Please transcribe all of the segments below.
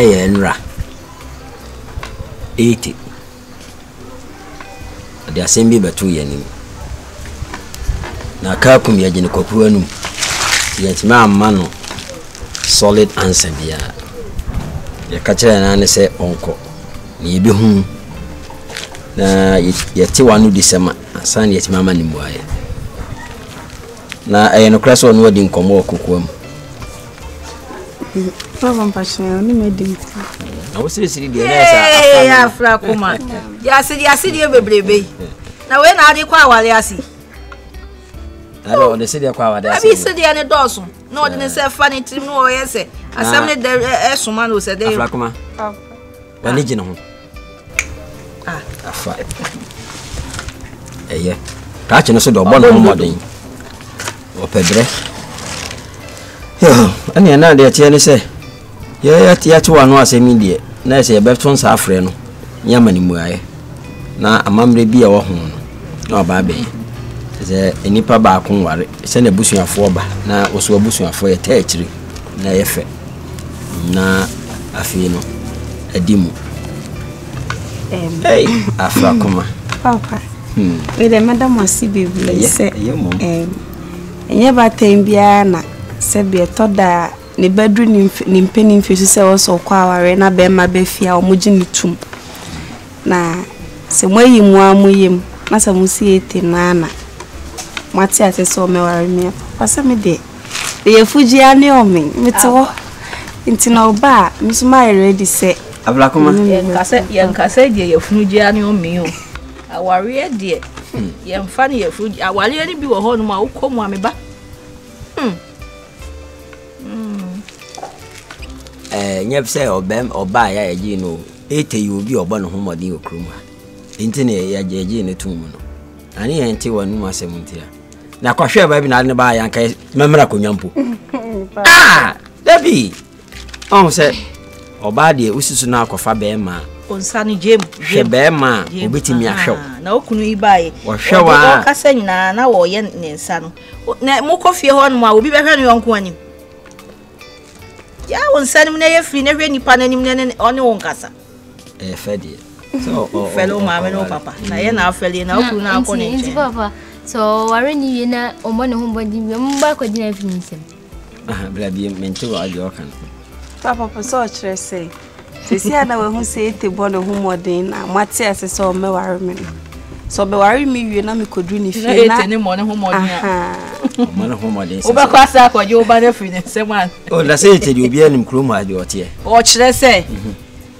Ayenra. Eat it. The assembly between you. Now, Kakum Yajin Kopuanum. Yet, my man, solid answer, dear. Your catcher and Anna say, Uncle, you be home. Now, yet, you want to dissemble, and sign yet, my man in wire. Now, I am a class one wedding come or cook home. I was seriously the answer. Now, when are they quite I don't want to see the crowd. I said the other dozen. No, I didn't say funny to no essay. I summoned the Essuman who said they are come. Religion. Ah, a fight. Eh, yeah. Catching us to the bottom of the Pedre. And another Tierney say, yeah, Tiatuan was immediate. Nice, a Bepton's half friend. Yamani Mue. Now, a mummy be our home. No, baby. The nipa ba kunware se na busuafo ba na oso busuafo ye taachiri na ye fe na afi no adimu hey afra kuma papa we the madam wasi bibli se enye ba tem bia na se be toda ne badru ni mpeni mfesu se oso kwa aware na be ma be fia omugini tum na se moyimu amuyim na se musi ete nana Matia saw me or me. Pass me day. The Fuji are near me. Metal into no bar. Miss Mary ready said, a black woman, young cassette, your Fuji are near me. I worry, dear. Young funny, your Fuji. I worry, be a whole more come, mammy. Never say or bam or buy, I know. 80 you will be a born home or deal cruma. Internet, ye in a tomb. And he ain't one was a montier. Now, Cosha baby, not in by and case Mamma Ah, Debbie. Oh, sir. Or body, which is now coffee bear ma. On Sunny Jim, she bear ma, you beating me a show. No, could we buy or show our Cassandra now or yen son? More coffee on will be better than your uncle. Yeah, on Sunday, free never any pan any on your own casa. A fair dear. So, fellow mamma, no papa. Now, fellow now, papa. So, are any dinner or one home when you remember what you have in him? Papa, so I say. They say, I know who say the born of whom were then, and what says I saw me worry. So, be worry me, you know, me could do any morning home or one home or this. Overcast up or your brother friend, someone. Oh, that's it, you'll be in Crum, my daughter. What should I say?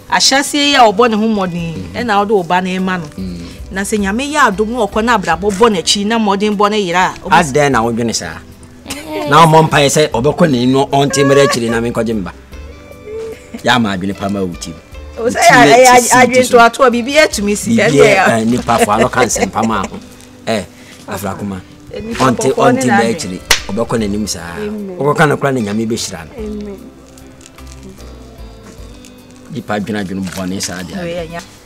I shall say, I will born home morning, and I'll do ban a man. Nothing I may do more conabra, bonnet, china, modern bonnet. I then I will be sir. Now, Mom Pie said, Oboconi, no auntie, Marachi, and I mean Codimba. Yama, I've been a palmer with him. I just want to be here to miss you, and Nipa for Locans and Pama. Eh, Afrakuma, auntie, actually, Oboconi, Nimsa, Obokan of Cranning, and maybe Shran. The pipe can have been born inside.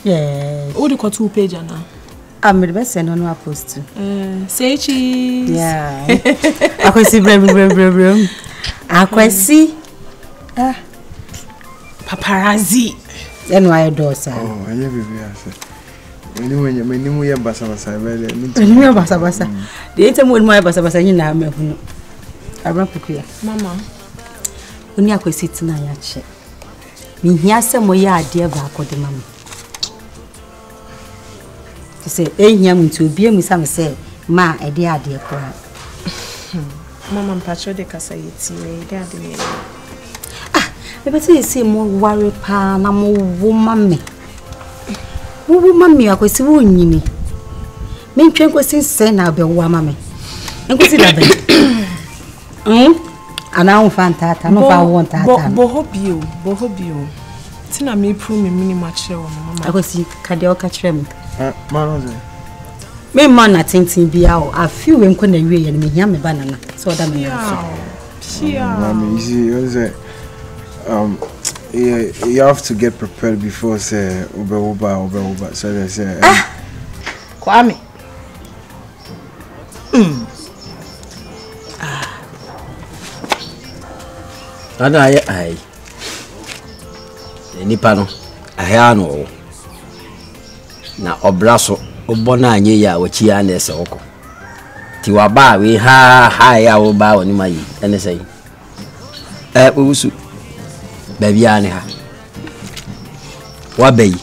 Yeah, all the two pages now. I'm the best and on our post. Say cheese. Yeah, I can see. I can see. Paparazzi. Then why do so? Oh, I never heard it. When you basa basa. The item when my basa you know me. I run for clear. Mama, when you are sitting on your chair. Me here some way idea back of the mamma. To say, eh, to be me some say, ma, a dear dear crap. Mamma Patrick, I say it's me, daddy. Ah, the better you see more worry, pa, no more woman me. Woman me, I could see woman me. Main train was insane, I'll be a woman. And go see that. And I want that. I know I want that. Bohobio. Tina me prove me mini match. I go see Cadioca Trem. My man, I think, be out. I feel when couldn't agree and me yam a banana. So that me. You have to get prepared before say Uber. So they say, Kwame. And I Nipano, a hano. Na obraso, obona nye ya, wachiane soko. Tiwaba, we ha ya oba on my NSA. Usu, Babiane ha. Wabe,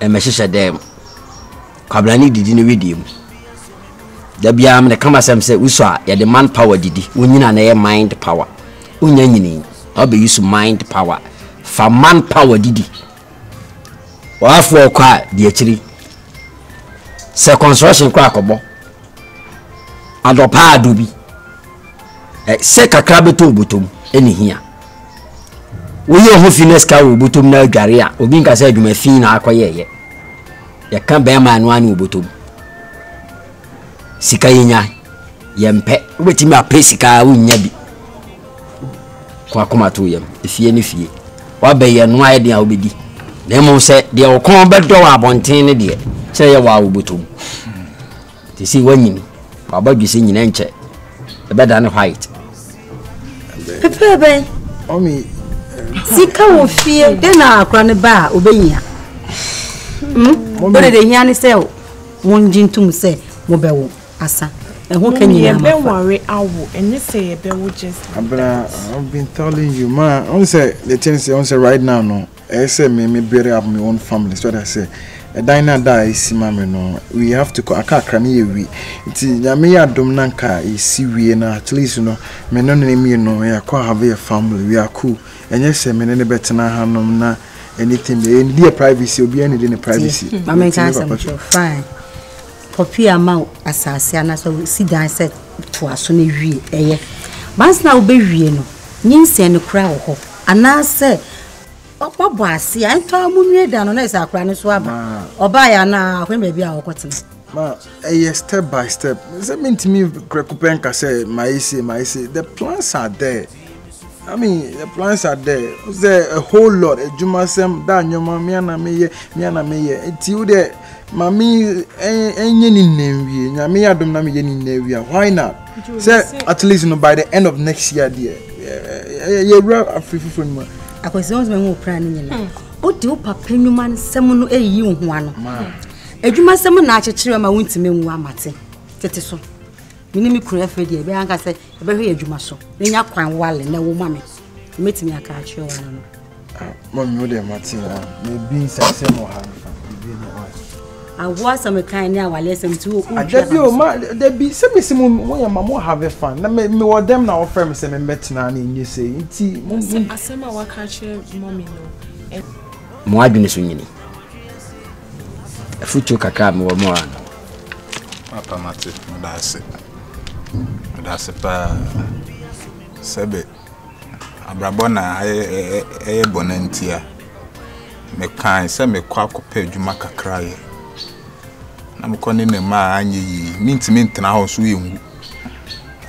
a message at them. Kablani didn't read him. The Biam, the Kamasam said, Usa, ya the manpower did, Unina na mind power. Unyanyini, I'll be used to mind power. For manpower did it. Or for cry, dear tree. Circumstruction crackable. And a pa doobie. A second crabitum butum, any here. We are hoofiness carry butum no garia, or being said you may feel acquire. You can't bear man one butum. Sikayina, Yempe, waiting my pesica, we nebi. Kwakuma to him, if ye any fee. What be and why they be di? Nemo said they will come back door upon 10 a dear. Say a wow butum. To see when you about you singing and check. A better than a white. Pepper, oh me. Sick of fear, then I'll crown a bar, obey ya. What did the yanny say? One gin to say, Mobile, Asa. And who can you don't worry, I will. And you say, I will just. I've been telling you, man. I say the things I say right now, no. I say me bury up my own family. That's what I say. A diner dies, mama. No, we have to. I can't cranny we. It's me a dominanka. I see we and at least you know. Me no name you know. I can't have a family. We are cool. And you say me no better na hano na anything. Any dear privacy. Obi any dear privacy. I mean, fine. Copy amount as I say, and so sit down and said to us only we a once now be we no means and crowd hope. And I said, oh, what was he? I told him, down on us, our crown is swabber or buy an hour when maybe our cotton. But a step by step, does that mean to me, Krakupenka said, my say, the plans are there. I mean, the plans are there. There's a whole lot. Jumasem, Dan, your mammy, and me, until there, Mammy, any name, Yami, I don't know any name. Why not? Say, at least, you know, by the end of next year, dear. You're free from me. I was always more planning. What do Papa Newman summon a young one? A Jumasem, and I cheer my wound to me, one matin. That is so. Minimi kurefe die be anka se be hwe adwuma so na nya kwan wale na wo mame metimi aka achi owa no mami wo de matina me bin sase mo ha bi na wa I was some kind na wale sem tu o debi o ma debi se me simu mo ya ma mo have fun na me wo dem na wo frem se me metina na enye se nti mo asema wa ka achi mami no mo adwene so nyini afutu kaka me wo mo an papa mate na ase that's a pa sebe abrabona e bonantia me kan se me kwa kopa adwuma kakra ye na me kone ne ma anye yi mintimi ntena ho so yengu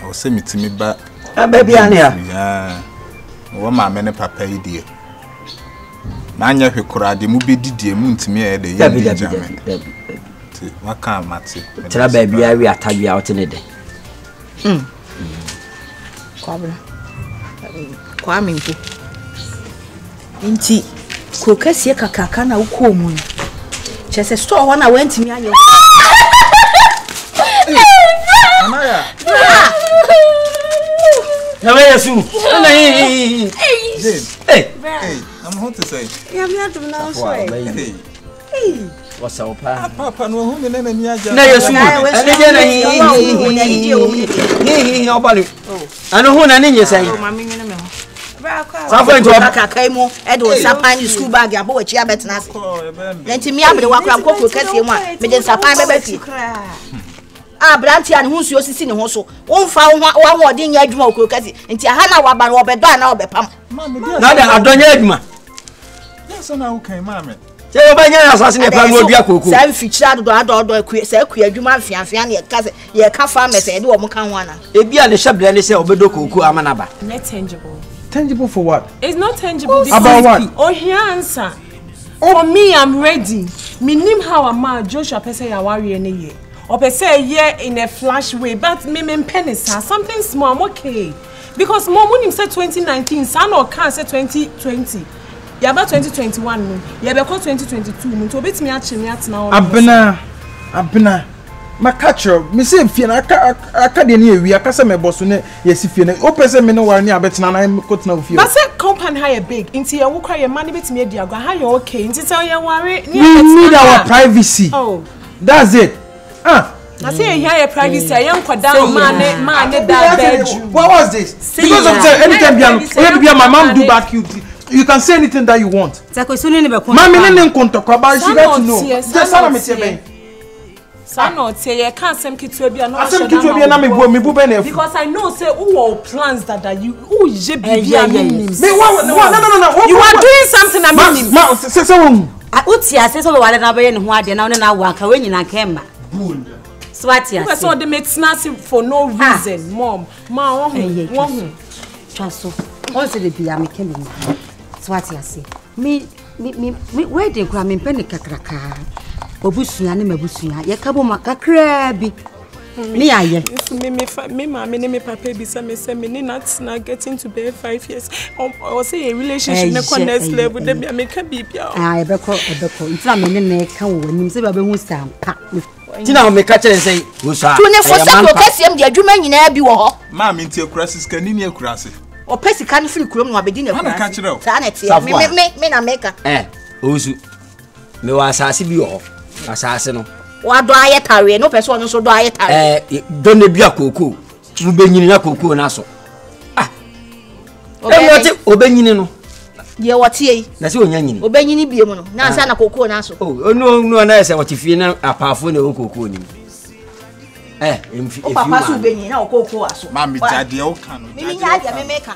o se mitimi ba ababi ania ya wo ma me ne papa yi die na anya hwekura de mu be didie mu ntimi e de ye jamen ti waka mate tra ba bia wi atagwa o tene de Kwabla. Kwamimpo. Inti kokasi kakaka na uko mu. Chese store one I went me anyo. Amaya. Na me yesu. Na yi. Hey. Hey, I'm hot to say. Yeah, me out now so. Hey. What's up, Papa? No, who na me aja. Na yesu. I know who na ninye say. Something to Kaka mo, Edward Sapan school bag ya boy chia betna. Nti me abde wakra nkoko kase mu a, me de Sapan bebeti. Ah, Brantian who so sisi ne ho so. Won fa wo ho de nya adwuma okoro kase. Nti aha na wa ban wo be do na wo be pam. Na de adonya adwuma. Yes, na wo kan ma me. Say you buy your assassin a plan with your cocoa. Say feature do say kuya dwuma afiafia na ye ka farmers e de wo kan ho ana. E bia ne shebre ne say obedo cocoa amanaba. Not tangible. Tangible for what? It's not tangible. About what? Oh, here answer. For me, I'm ready. Me name how am Joshua pese ya warrior ne ye. Or pese ye in a flash way, but me penisa something small I'm okay. Because mom when him said 2019, son or can say 2020. You about 2021, no? You about 2022, no? To beat me at now. Abena, my catcher, Miss Fiona, Academy, we are Casame Bosone, yes, if you know, Opesa Menowarni, I bet now I'm caught now. But say, compound higher big, into your cry, your money bit me, dear, how you okay, into your worry. We need our privacy. Oh, that's it. Ah. I say you have a privacy. I am quite down, man, bedroom. What was this? Say because of the anytime my mom do back you. You can say anything that you want. Because I know say who all plans that you who je no. You are doing something I mean. Ma say so I saw them it's nothing for no reason, Mom. Ma, one transfer. Also, the beer making me. Swati, I say, me, where they cram in penny cacraca, Obusia, Nebusia, Yakaboma crabby. Me, I am. Me, my papa, be some nuts now getting to bed 5 years. Or say a relationship, no connect level, then I make a baby. I recall a buckle, it's a minute, come when you say, I will stand packed with. Tina me catch and say, Musa. You never saw your person, the German in Abiwa. Mammy, your crisis can in your crisis. Or Pessy can feel crumb, I begin to catch it up. Sanity, men are maker. Eh, Ozu. No, as I see you off. Assassin. What do I carry? No person so do I. Don't be a cuckoo. You bring in your cuckoo and asso. Ah, Obenino. Ye what ye? That's your yanny. Obeying Bimono, Nansana Coco and Asso. Oh, no, and I said what if you know a powerful cocoon. Eh, if Papa Benny, no cocoa, Mammy, Daddy, O can. Mimmy, I make her.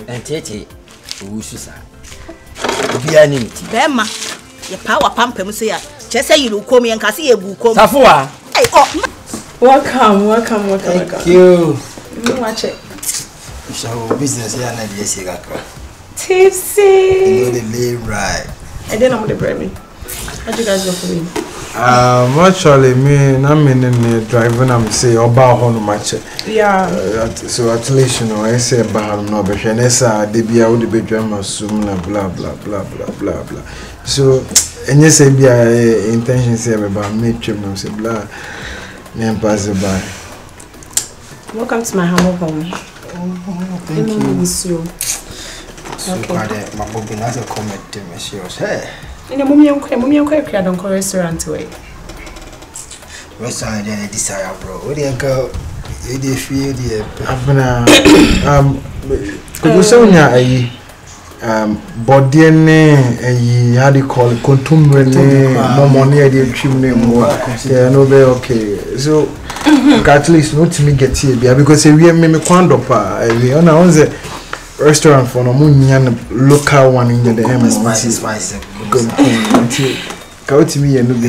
I'm say about home match. Yeah. So at least you know I say about no, but I say they be out the bedroom assume blah blah blah blah blah blah. So and you say be intention say about me trip now say blah. Then pass it by. Welcome to my humble home. Oh, thank you. So bad. My mom be not a comment to me. She was hey. In a mummy, I don't call restaurant to it. Restaurant, I desire, bro. What do you go? You did feel the Bodian, how do you call it? Contumely, no money, I did chimney more. Yeah, no, very okay. So, at least not to me get here because we have made a quandopa. We on our restaurant for no local one in the MSP. Go to me and look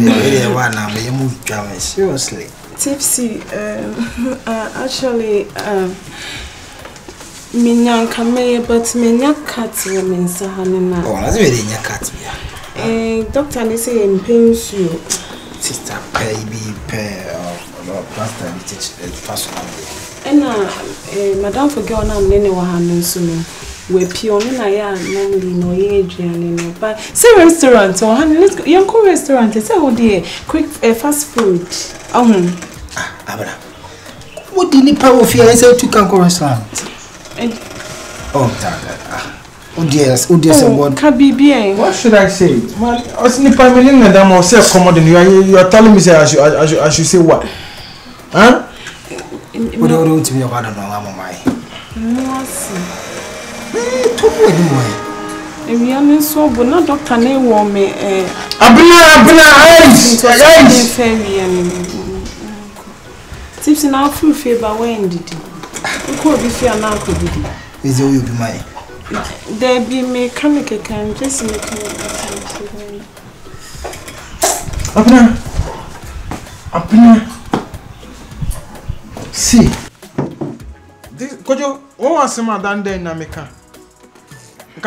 at me. Seriously. Tipsy, actually, Minyan Kame, but Minya Cat women, Sahanina. Oh, that's really your cat. Doctor, they say in pain, you sister, baby, pair of pastor, and teach personally. And Madame Forgona, and anyone soon. We pionina ya nani no Adrian no but say restaurant or honey let's go yanko restaurant say oh dear quick fast food abra what the nipa of here say to kanko restaurant oh taga oh dear say what kabibien what should I say man os nipa me na da mo say commode you are telling me say I should say what huh what do you want me about no am my no see. Hey, talk with me.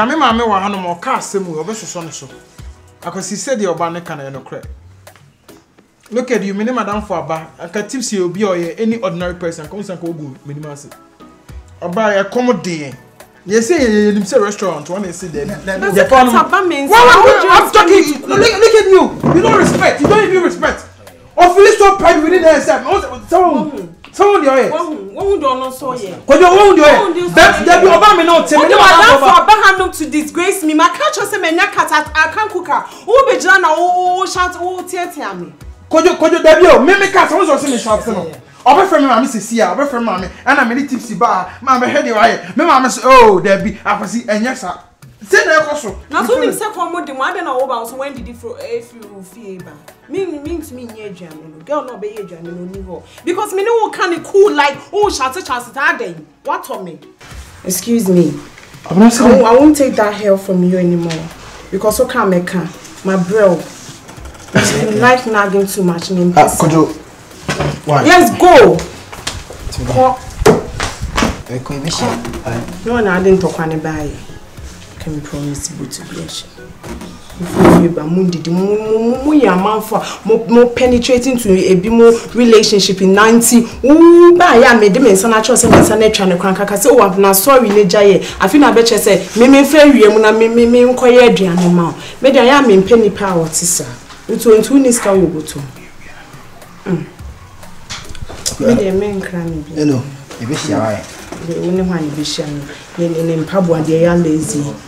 Kami mama wa hanu mo ka asemu obesoso no so. Akosi said your ba ne kan e no kre. Look at you mini madam for aba. Aka tips you obi oye any ordinary person come say ko go minimum say. Oba e come dey. You say you say restaurant one say there. The phone. I'm talking. Look at you. You don't respect. You don't even respect. Or feel so pride within yourself. Someone your head. One don't know so here. Cause you one your head. There be Obama now. Tell me for Obama to disgrace me. My catch say me nya cat at akan kuka. Who be jana na o shout o tie me. Cause you there be o me cat someone say me shout no. Obe from me mama say see ya. Obe from mama and I many tipsy bar. Mama head you here. Me mama say oh there be afasi enya sa. Say na ekoso. Na so me say for mo dem ade na o ba so when did you feel ba. Me near German, girl not be German on niveau. Because me no can cool like oh chat that day. What on me? Excuse me. I won't take that hell from you anymore. Because so can make my bro. You like nagging too much in could you? Why? Yes, go. No, I didn't talk anybody. Can you promise me to be more penetrating to a bit more relationship in 90. Ooh, by I made them and son, I trust and so I'm not sorry, I feel I bet you say, Mimi Ferry, I'm quite animal. Maybe I am in penny power, sister. It's when two is how you go to. Maybe a man crying. You know, if it's your eye, the only one you be sharing, then in Pabua, they are lazy.